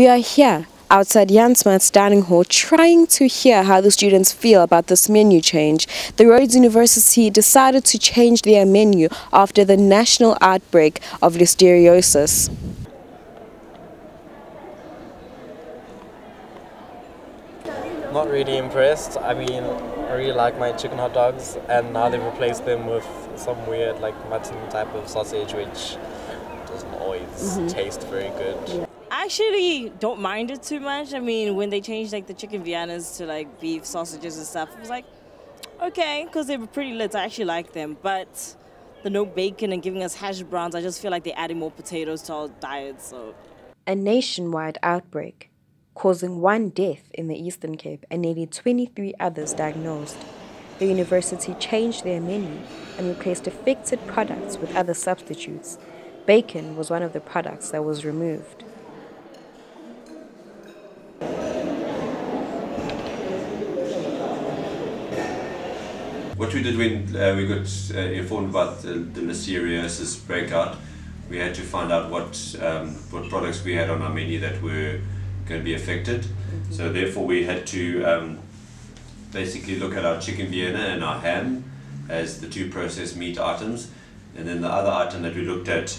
We are here outside Jansmaat's dining hall trying to hear how the students feel about this menu change. The Rhodes University decided to change their menu after the national outbreak of listeriosis. Not really impressed. I mean, I really like my chicken hot dogs, and now they've replaced them with some weird like mutton type of sausage which doesn't always taste very good. Yeah. I actually don't mind it too much. I mean, when they changed like the chicken Viennas to like beef sausages and stuff, I was like, okay, because they were pretty lit. I actually like them, but the no bacon and giving us hash browns, I just feel like they're adding more potatoes to our diet. So, a nationwide outbreak, causing one death in the Eastern Cape and nearly 23 others diagnosed. The university changed their menu and replaced affected products with other substitutes. Bacon was one of the products that was removed. What we did when we got informed about the listeriosis breakout, we had to find out what products we had on our menu that were going to be affected. So therefore we had to basically look at our chicken Vienna and our ham as the two processed meat items. And then the other item that we looked at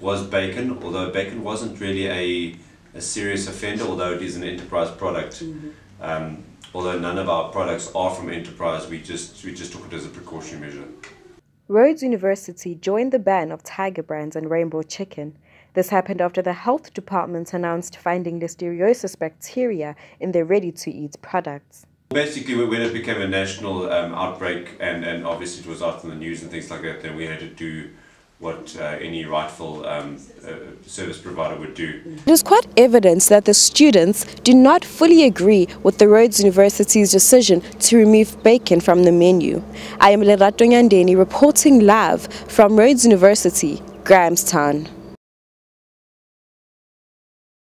was bacon, although bacon wasn't really a serious offender, although it is an enterprise product. Although none of our products are from enterprise, we just took it as a precautionary measure. Rhodes University joined the ban of Tiger Brands and Rainbow Chicken. This happened after the health department announced finding listeriosis bacteria in their ready-to-eat products. Basically, when it became a national outbreak, and obviously it was out in the news and things like that, then we had to do what any rightful service provider would do. It is quite evident that the students do not fully agree with the Rhodes University's decision to remove bacon from the menu. I am Lerato Nyandeni reporting live from Rhodes University, Grahamstown.